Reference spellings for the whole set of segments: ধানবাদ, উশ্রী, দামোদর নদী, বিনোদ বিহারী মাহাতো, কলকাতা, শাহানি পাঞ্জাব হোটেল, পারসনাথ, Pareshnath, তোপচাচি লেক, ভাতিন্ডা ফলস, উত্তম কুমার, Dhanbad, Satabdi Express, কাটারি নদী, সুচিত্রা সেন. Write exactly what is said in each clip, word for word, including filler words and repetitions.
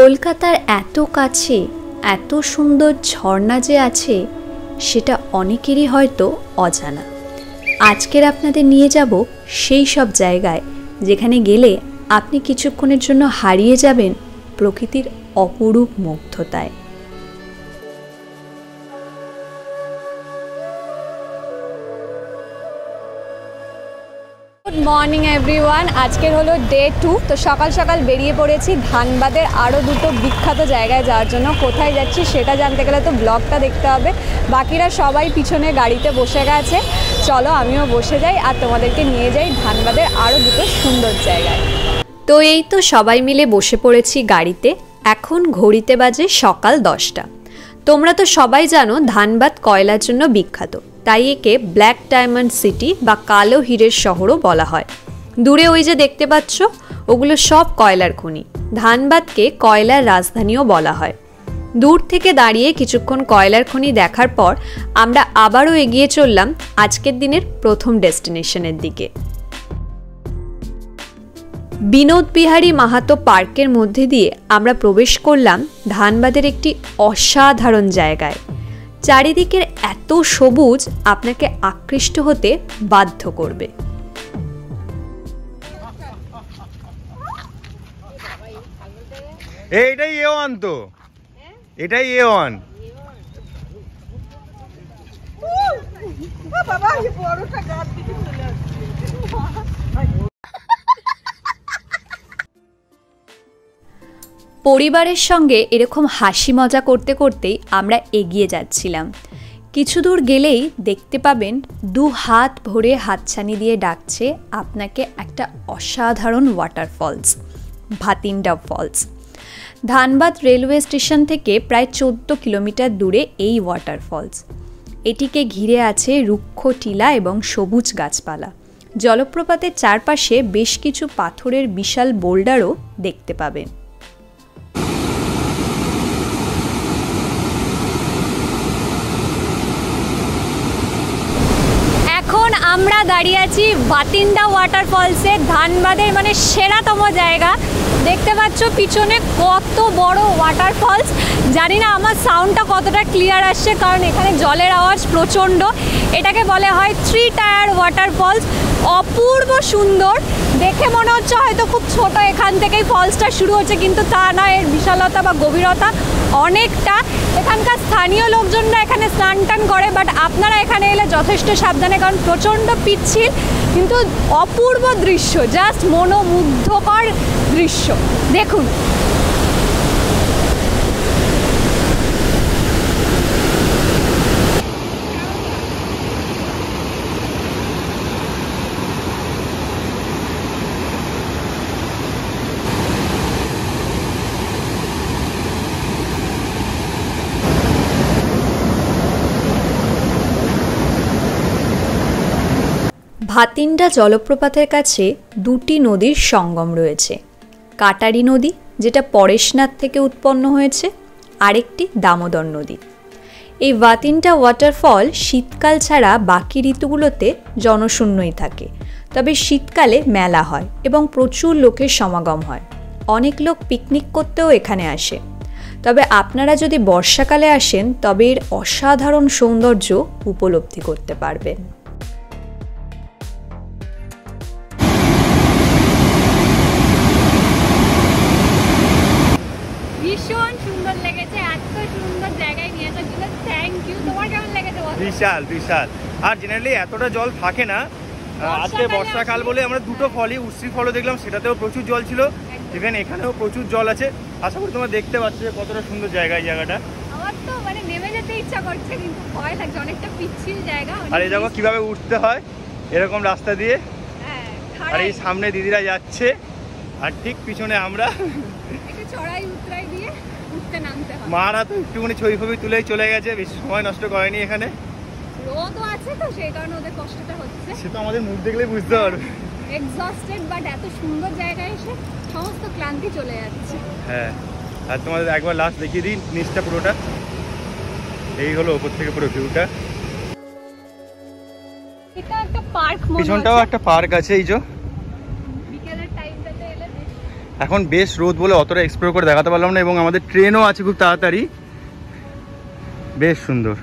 কলকাতার এত কাছে এত সুন্দর ঝর্ণা যে আছে সেটা অনেকেরই হয়তো অজানা। আজকের আপনাদের নিয়ে যাব সেই সব জায়গায় যেখানে গেলে আপনি কিছুক্ষণের জন্য হারিয়ে যাবেন প্রকৃতির অপরূপ মুগ্ধতায়। गुड मर्निंग एवरीवान, आज के हलो डे टू। तो सकाल सकाल बेरिए पड़े धानबादे और दुटो विख्यात जैगार जार्जन कोथाय जाता जानते गो ब्लगटा देखते बाकीरा सबाई पिछने गाड़ी बसे गए। चलो आमियो बसे जा तुम्हारे निये जा धानबादे और दुटो सुंदर जैगार। तो यही तो सबाई मिले बसे पड़े गाड़ीते। एखन घड़ीते बजे सकाल दसटा। तोमरा तो सबाई जानो धानबाद कयलार जन्य विख्यात, ताई एके ब्लैक डायमंड सिटी बा कालो हीरे शहरों बला हय। दूरे ओई जे देखते पाच्छो ओगुलो सब कयलार खनि। धानबाद के कयलार राजधानीओ बला हय। दूर थेके दाड़िये किछुक्षण कयलार खनि देखार पर आमरा आबारो एगिये चललाम आजकेर दिनेर प्रथम डेस्टिनेशनेर दिके। বিনোদ বিহারী মাহাতো পার্কের মধ্যে দিয়ে আমরা প্রবেশ করলাম ধানবাদের একটি অসাধারণ জায়গায়। চারিদিকের এত সবুজ আপনাকে আকৃষ্ট হতে বাধ্য করবে। এইটাই এ ওয়ান তো, এটাই এ ওয়ান। বাবা এই বড়টা গাছ থেকে চলে আসছে। পরিবারের সঙ্গে এরকম হাসি মজা করতে করতেই আমরা এগিয়ে যাচ্ছিলাম। কিছু দূর গেলেই দেখতে পাবেন দু হাত ভরে হাতছানি দিয়ে ডাকছে আপনাকে একটা অসাধারণ waterfalls, ভাতিন্ডা ফলস। ধানবাদ railway station থেকে প্রায় চোদ্দ কিলোমিটার দূরে এই ওয়াটারফলস। এটিকে ঘিরে আছে রুক্ষ টিলা এবং সবুজ গাছপালা। জলপ্রপাতের চারপাশে বেশ কিছু পাথরের বিশাল বোল্ডারও দেখতে পাবেন। আমরা দাঁড়িয়ে আছি ভাতিন্দা ওয়াটারফলসে, ধানবাদের মানে সেরাতম জায়গা। দেখতে পাচ্ছ পিছনে কত বড় ওয়াটারফলস। জানি না আমার সাউন্ডটা কতটা ক্লিয়ার আসছে, কারণ এখানে জলের আওয়াজ প্রচণ্ড। এটাকে বলে হয় থ্রি টায়ার ওয়াটারফলস। অপূর্ব সুন্দর, দেখে মনে হচ্ছে হয়তো খুব ছোট, এখান থেকেই ফলসটা শুরু হচ্ছে, কিন্তু তা না, এর বিশালতা বা গভীরতা অনেকটা। এখানকার স্থানীয় লোকজনরা এখানে স্নান টান করে, বাট আপনারা এখানে এলে যথেষ্ট সাবধানে, কারণ প্রচণ্ড পিচ্ছিল, কিন্তু অপূর্ব দৃশ্য, জাস্ট মনোমুগ্ধকর দৃশ্য। দেখুন ভাতিন্ডা জলপ্রপাতের কাছে দুটি নদীর সঙ্গম রয়েছে। কাটারি নদী, যেটা পারসনাথ থেকে উৎপন্ন হয়েছে, আরেকটি দামোদর নদী। এই ভাতিন্ডা ওয়াটারফল শীতকাল ছাড়া বাকি ঋতুগুলোতে জনশূন্যই থাকে, তবে শীতকালে মেলা হয় এবং প্রচুর লোকের সমাগম হয়। অনেক লোক পিকনিক করতেও এখানে আসে। তবে আপনারা যদি বর্ষাকালে আসেন তবে এর অসাধারণ সৌন্দর্য উপলব্ধি করতে পারবেন। বিশাল বিশাল, আর জেনারেলি এতটা জল থাকে না। আজকে বর্ষাকাল বলে আমরা দুটো ফলই, উশ্রী ফলও দেখলাম, সেটাতেও প্রচুর জল ছিল, ইভেন এখানেও প্রচুর জল আছে। আশা করি তোমরা দেখতে পাচ্ছ যে কতটা সুন্দর জায়গা এই জায়গাটা। আমার তো মানে নেমে যেতে ইচ্ছা করছে, কিন্তু ভয় লাগছে, অনেকটা পিচ্ছিল জায়গা। আর এই জায়গা কিভাবে উঠতে হয় এরকম রাস্তা দিয়ে, আর এই সামনে দিদিরা যাচ্ছে, আর ঠিক পিছনে আমরা একটু চড়াই উতরাই দিয়ে উঠতে নামতে হয়। মারা তো একটুখানি ছবি ফবি তুলে চলে গেছে, বেশি সময় নষ্ট করেনি। এখানে রোদও আছে তো সেই কারণে ওদের কষ্টটা হচ্ছে, সেটা আমাদের মুখ দেখলেই বুঝতে পারবে। এক্সস্টেড, বাট এত সুন্দর জায়গা এসে সমস্ত ক্লান্তি চলে যাচ্ছে। হ্যাঁ, আর তোমাদের একবার লাস্ট দেখিয়ে দিন নিচটা পুরোটা। এই হলো উপর থেকে পুরো ভিউটা। এটা একটা পার্ক মনে হচ্ছে, পিছনটাও একটা পার্ক আছে। এই যে বিকেলের টাইমটাতে এলে এখন বেশ রোদ বলে অতটা এক্সপ্লোর করে দেখাতে পারলাম না, এবং আমাদের ট্রেনও আছে খুব তাড়াতাড়ি। বেশ সুন্দর।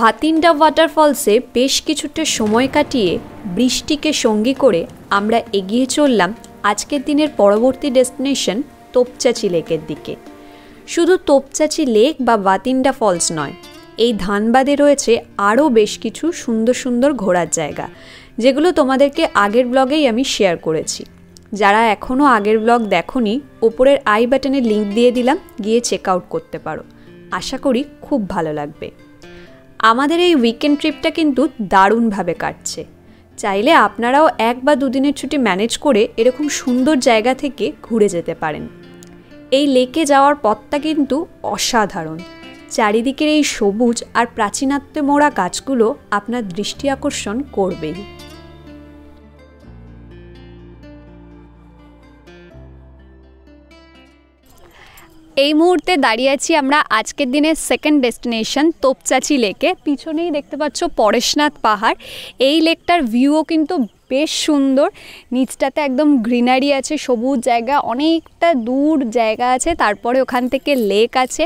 ভাতিন্ডা ওয়াটারফলসে বেশ কিছুটা সময় কাটিয়ে বৃষ্টিকে সঙ্গী করে আমরা এগিয়ে চললাম আজকের দিনের পরবর্তী ডেস্টিনেশন তোপচাচি লেকের দিকে। শুধু তোপচাচি লেক বা ভাতিন্ডা ফলস নয়, এই ধানবাদে রয়েছে আরও বেশ কিছু সুন্দর সুন্দর ঘোরার জায়গা, যেগুলো তোমাদেরকে আগের ব্লগেই আমি শেয়ার করেছি। যারা এখনও আগের ব্লগ দেখোনি, ওপরের আই বাটনে লিঙ্ক দিয়ে দিলাম, গিয়ে চেক আউট করতে পারো। আশা করি খুব ভালো লাগবে। আমাদের এই উইকেন্ড ট্রিপটা কিন্তু দারুণভাবে কাটছে। চাইলে আপনারাও এক বা দুদিনের ছুটি ম্যানেজ করে এরকম সুন্দর জায়গা থেকে ঘুরে যেতে পারেন। এই লেকে যাওয়ার পথটা কিন্তু অসাধারণ। চারিদিকের এই সবুজ আর প্রাচীনত্বে মোড়া গাছগুলো আপনার দৃষ্টি আকর্ষণ করবেই। এই মুহূর্তে দাঁড়িয়ে আছি আমরা আজকের দিনের সেকেন্ড ডেস্টিনেশন তোপচাচি লেকে। পিছনেই দেখতে পাচ্ছ পরেশনাথ পাহাড়। এই লেকটার ভিউও কিন্তু বেশ সুন্দর। নিচটাতে একদম গ্রিনারি আছে, সবুজ জায়গা, অনেকটা দূর জায়গা আছে, তারপরে ওখান থেকে লেক আছে।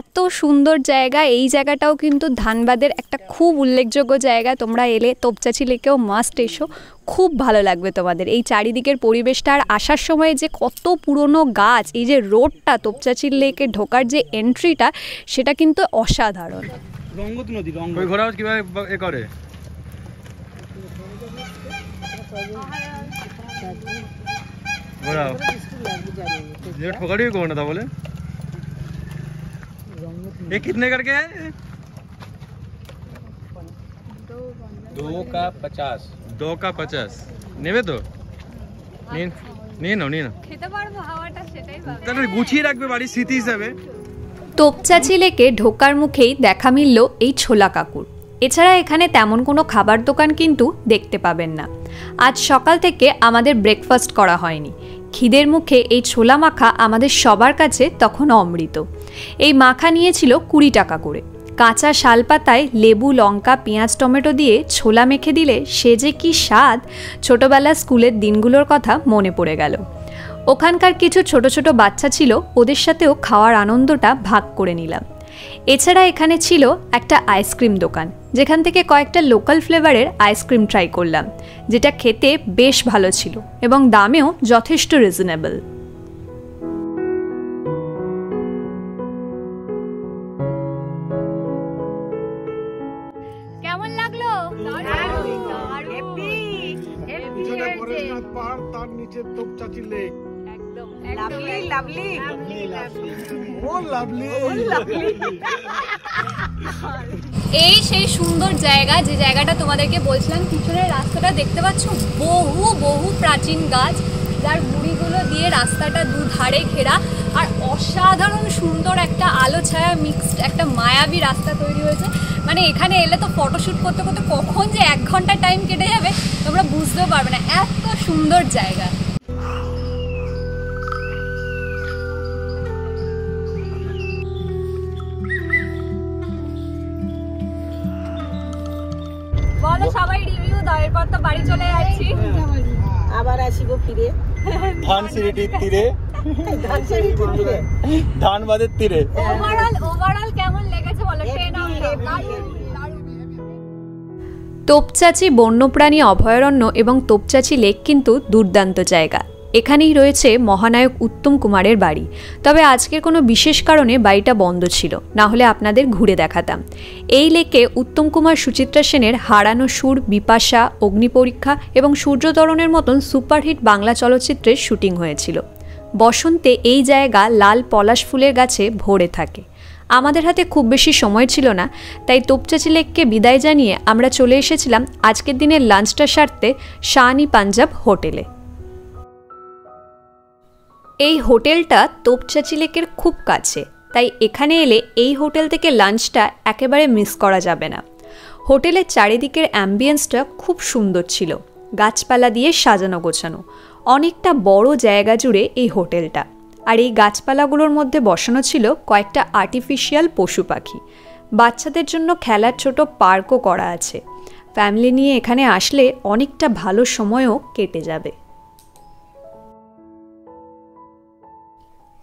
এত সুন্দর জায়গা। এই জায়গাটাও কিন্তু ধানবাদের একটা খুব উল্লেখযোগ্য জায়গা। তোমরা এলে তোপচাচি লেকেও মাস্ট এসো, খুব ভালো লাগবে তোমাদের। এই চারিদিকের পরিবেশটা, আর আসার সময় যে কত পুরনো গাছ, এই যে রোডটা তোপচাচি লেকে ঢোকার যে এন্ট্রিটা, সেটা কিন্তু অসাধারণ। রঙ্গত নদী ঘোরাও কিভাবে এ করে ठोकर था बोले ये कितने करके है? दो का पचास। दो का पचास नेबे तो गुछिए रखबे बाड़ी स्मृति हिसाबे। तोपचाची लेके ঢোকার মুখেই দেখা মিলল এই ছোলা কাকুর। এছাড়া এখানে তেমন কোনো খাবার দোকান কিন্তু দেখতে পাবেন না। আজ সকাল থেকে আমাদের ব্রেকফাস্ট করা হয়নি। খিদের মুখে এই ছোলা মাখা আমাদের সবার কাছে তখন অমৃত। এই মাখা নিয়েছিল কুড়ি টাকা করে। কাঁচা শালপাতায় লেবু, লঙ্কা, পেঁয়াজ, টমেটো দিয়ে ছোলা মেখে দিলে সে যে কি স্বাদ, ছোটোবেলার স্কুলের দিনগুলোর কথা মনে পড়ে গেল। ওখানকার কিছু ছোট ছোট বাচ্চা ছিল, ওদের সাথেও খাওয়ার আনন্দটা ভাগ করে নিলাম। এছাড়া এখানে ছিল একটা আইসক্রিম দোকান, যেখান থেকে কয়েকটা লোকাল ফ্লেভারের আইসক্রিম ট্রাই করলাম, যেটা খেতে বেশ ভালো ছিল এবং দামেও যথেষ্ট রিজনেবল। কেমন লাগলো? Lovely, lovely, lovely, lovely. Oh, lovely, oh, lovely. এই সেই সুন্দর জায়গা, যে জায়গাটা তোমাদেরকে বলছিলাম। পিছনের রাস্তাটা দেখতে পাচ্ছ, বহু বহু প্রাচীন গাছ, যার গুঁড়িগুলো দিয়ে রাস্তাটা দুধারে ঘেরা, আর অসাধারণ সুন্দর একটা আলো ছায়া মিক্সড একটা মায়াবী রাস্তা তৈরি হয়েছে। মানে এখানে এলে তো ফটোশ্যুট করতে করতে কখন যে এক ঘন্টা টাইম কেটে যাবে তোমরা বুঝতেও পারবে না, এত সুন্দর জায়গা। তোপচাচি বন্যপ্রাণী অভয়ারণ্য এবং তোপচাচি লেক কিন্তু দুর্দান্ত জায়গা। এখানেই রয়েছে মহানায়ক উত্তম কুমারের বাড়ি। তবে আজকের কোনো বিশেষ কারণে বাড়িটা বন্ধ ছিল, না হলে আপনাদের ঘুরে দেখাতাম। এই লেকে উত্তম কুমার, সুচিত্রা সেনের হারানো সুর, বিপাশা, অগ্নিপরীক্ষা এবং সূর্যতরণের মতন সুপারহিট বাংলা চলচ্চিত্রের শুটিং হয়েছিল। বসন্তে এই জায়গা লাল পলাশ ফুলের গাছে ভরে থাকে। আমাদের হাতে খুব বেশি সময় ছিল না, তাই তোপচাচি লেককে বিদায় জানিয়ে আমরা চলে এসেছিলাম আজকের দিনের লাঞ্চটা সারতে শাহানি পাঞ্জাব হোটেলে। এই হোটেলটা তোপচাচি লেকের খুব কাছে, তাই এখানে এলে এই হোটেল থেকে লাঞ্চটা একেবারে মিস করা যাবে না। হোটেলের চারিদিকের অ্যাম্বিয়েন্সটা খুব সুন্দর ছিল, গাছপালা দিয়ে সাজানো গোছানো। অনেকটা বড় জায়গা জুড়ে এই হোটেলটা, আর এই গাছপালাগুলোর মধ্যে বসানো ছিল কয়েকটা আর্টিফিশিয়াল পশু পাখি। বাচ্চাদের জন্য খেলার ছোট পার্কও করা আছে। ফ্যামিলি নিয়ে এখানে আসলে অনেকটা ভালো সময়ও কেটে যাবে।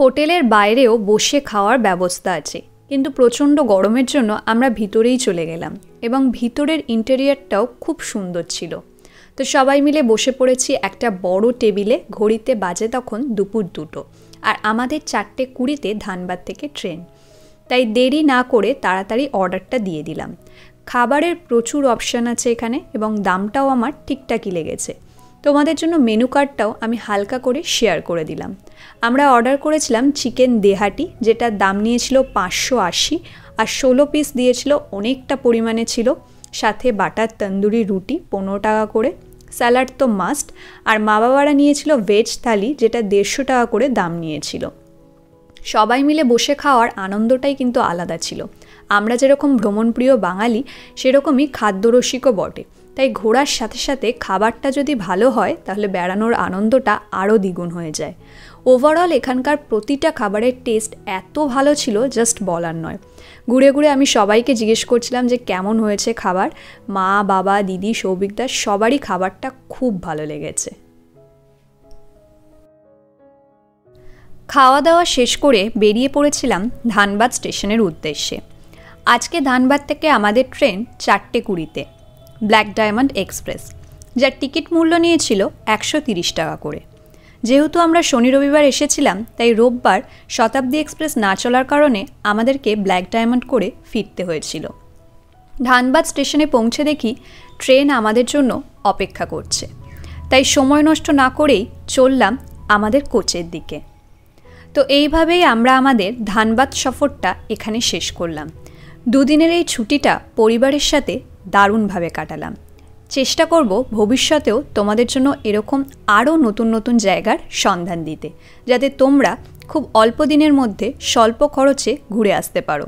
হোটেলের বাইরেও বসে খাওয়ার ব্যবস্থা আছে। কিন্তু প্রচণ্ড গরমের জন্য আমরা ভিতরেই চলে গেলাম এবং ভিতরের ইন্টেরিয়রটাও খুব সুন্দর ছিল। তো সবাই মিলে বসে পড়েছি একটা বড় টেবিলে। ঘড়িতে বাজে তখন দুপুর দুটো আর আমাদের চারটে কুড়িতে ধানবাদ থেকে ট্রেন। তাই দেরি না করে তাড়াতাড়ি অর্ডারটা দিয়ে দিলাম। খাবারের প্রচুর অপশান আছে এখানে এবং দামটাও আমার ঠিকঠাকই লেগেছে। তোমাদের জন্য মেনু কার্ডটাও আমি হালকা করে শেয়ার করে দিলাম। আমরা অর্ডার করেছিলাম চিকেন দেহাটি, যেটা দাম নিয়েছিল পাঁচশো আশি আর ষোলো পিস দিয়েছিল, অনেকটা পরিমাণে ছিল। সাথে বাটার তন্দুরি রুটি পনেরো টাকা করে, স্যালাড তো মাস্ট। আর মা বাবারা নিয়েছিল ভেজ থালি, যেটা দেড়শো টাকা করে দাম নিয়েছিল। সবাই মিলে বসে খাওয়ার আনন্দটাই কিন্তু আলাদা ছিল। আমরা যেরকম ভ্রমণপ্রিয় বাঙালি সেরকমই খাদ্যরসিকও বটে। তাই ঘোরার সাথে সাথে খাবারটা যদি ভালো হয় তাহলে বেড়ানোর আনন্দটা আরও দ্বিগুণ হয়ে যায়। ওভারঅল এখানকার প্রতিটা খাবারের টেস্ট এত ভালো ছিল, জাস্ট বলার নয়। ঘুরে ঘুরে আমি সবাইকে জিজ্ঞেস করছিলাম যে কেমন হয়েছে খাবার। মা বাবা, দিদি, সৌভিকদা সবারই খাবারটা খুব ভালো লেগেছে। খাওয়া দাওয়া শেষ করে বেরিয়ে পড়েছিলাম ধানবাদ স্টেশনের উদ্দেশ্যে। আজকে ধানবাদ থেকে আমাদের ট্রেন চারটে কুড়িতে, ব্ল্যাক ডায়মন্ড এক্সপ্রেস, যার টিকিট মূল্য নিয়েছিল একশো তিরিশ টাকা করে। যেহেতু আমরা শনি রবিবার এসেছিলাম তাই রোববার শতাব্দী এক্সপ্রেস না চলার কারণে আমাদেরকে ব্ল্যাক ডায়মন্ড করে ফিরতে হয়েছিল। ধানবাদ স্টেশনে পৌঁছে দেখি ট্রেন আমাদের জন্য অপেক্ষা করছে। তাই সময় নষ্ট না করেই চললাম আমাদের কোচের দিকে। তো এইভাবেই আমরা আমাদের ধানবাদ সফরটা এখানে শেষ করলাম। দুদিনের এই ছুটিটা পরিবারের সাথে দারুণভাবে কাটালাম। চেষ্টা করব ভবিষ্যতেও তোমাদের জন্য এরকম আরও নতুন নতুন জায়গার সন্ধান দিতে, যাতে তোমরা খুব অল্প দিনের মধ্যে স্বল্প খরচে ঘুরে আসতে পারো।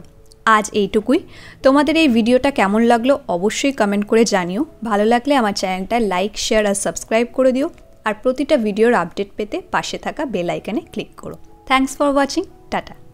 আজ এইটুকুই। তোমাদের এই ভিডিওটা কেমন লাগলো অবশ্যই কমেন্ট করে জানিও। ভালো লাগলে আমার চ্যানেলটা লাইক, শেয়ার আর সাবস্ক্রাইব করে দিও। আর প্রতিটা ভিডিওর আপডেট পেতে পাশে থাকা বেল আইকনে ক্লিক করো। Thanks for watching. টাটা।